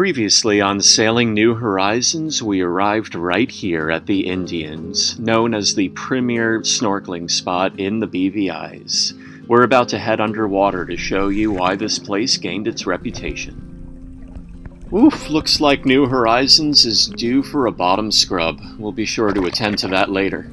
Previously on Sailing New Horizons, we arrived right here at the Indians, known as the premier snorkeling spot in the BVIs. We're about to head underwater to show you why this place gained its reputation. Oof, looks like New Horizons is due for a bottom scrub. We'll be sure to attend to that later.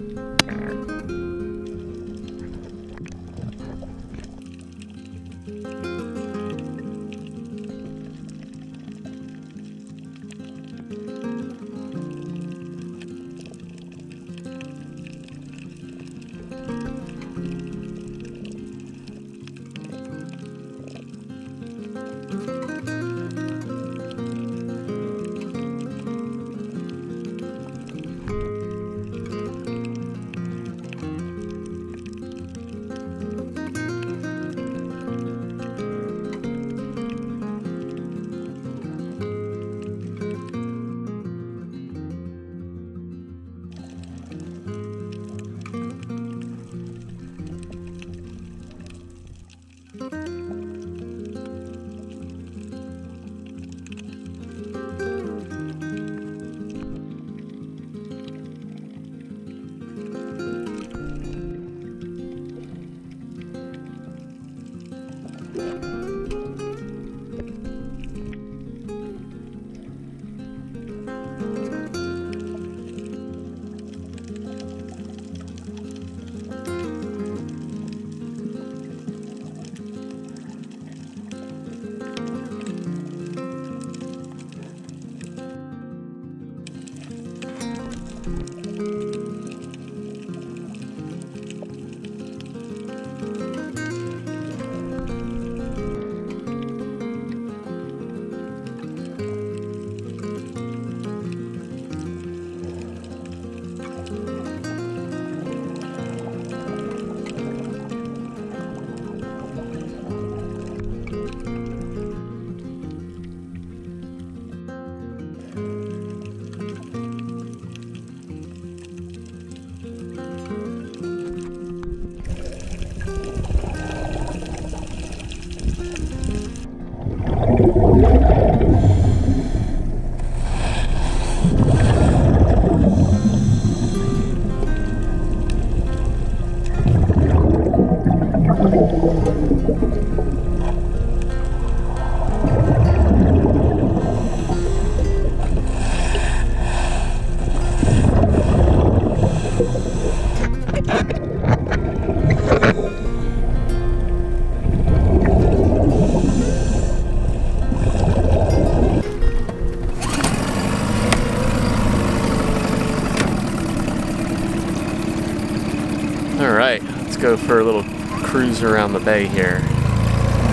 Go for a little cruise around the bay here. We're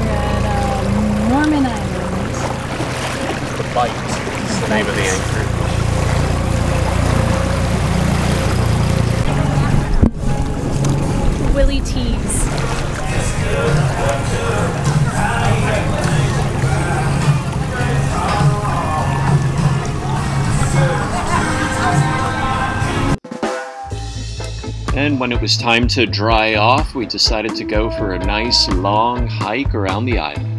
at Norman Island. The Bight is the name of the anchorage. Willie T's. And when it was time to dry off, we decided to go for a nice long hike around the island.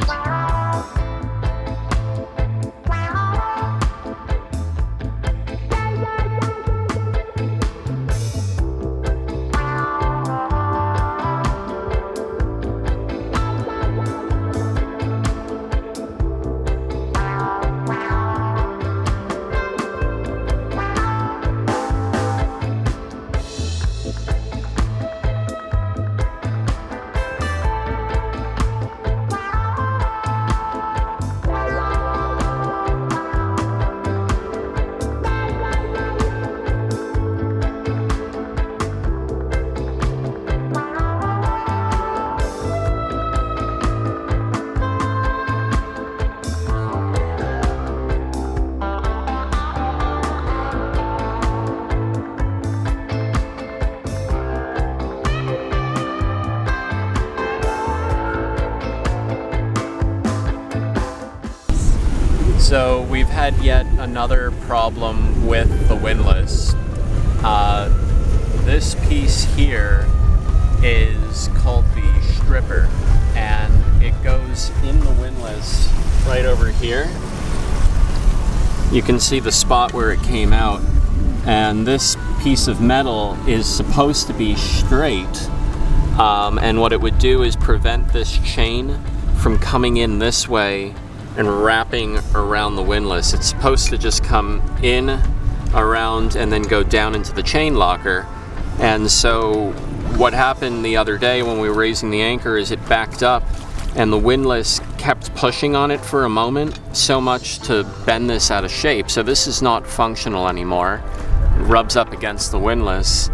So we've had yet another problem with the windlass. This piece here is called the stripper, and it goes in the windlass right over here. you can see the spot where it came out, and this piece of metal is supposed to be straight, and what it would do is prevent this chain from coming in this way and wrapping around the windlass. It's supposed to just come in, around, and then go down into the chain locker. And so what happened the other day when we were raising the anchor is it backed up and the windlass kept pushing on it for a moment, so much to bend this out of shape. So this is not functional anymore. It rubs up against the windlass.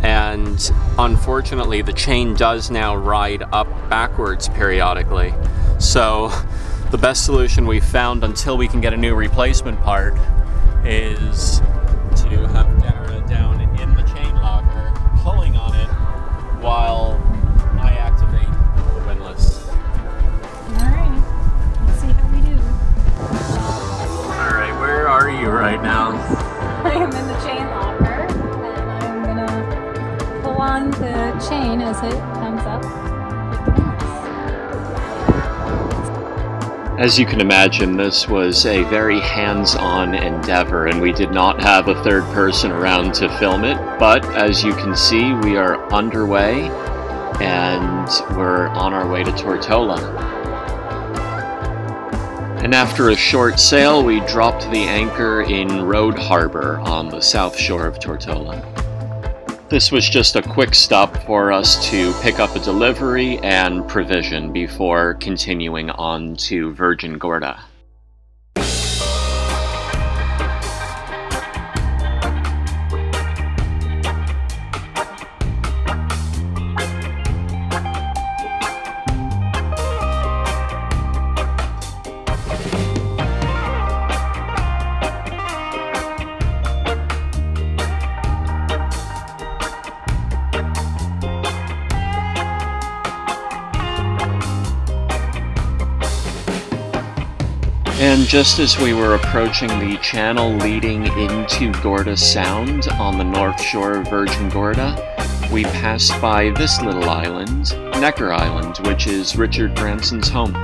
And unfortunately, the chain does now ride up backwards periodically. So the best solution we've found until we can get a new replacement part is to have Dara down in the chain locker, pulling on it while I activate the windlass. Alright, let's see how we do. Alright, where are you right now? I am in the chain locker, and I'm gonna pull on the chain as it comes up with the windlass. As you can imagine, this was a very hands-on endeavor, and we did not have a third person around to film it, but as you can see, we are underway, and we're on our way to Tortola. And after a short sail, we dropped the anchor in Road Harbor on the south shore of Tortola. This was just a quick stop for us to pick up a delivery and provision before continuing on to Virgin Gorda. And just as we were approaching the channel leading into Gorda Sound on the north shore of Virgin Gorda, we passed by this little island, Necker Island, which is Richard Branson's home.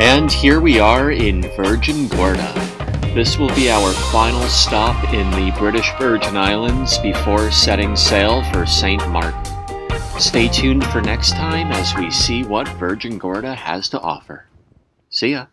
And here we are in Virgin Gorda. This will be our final stop in the British Virgin Islands before setting sail for St. Martin. Stay tuned for next time as we see what Virgin Gorda has to offer. See ya!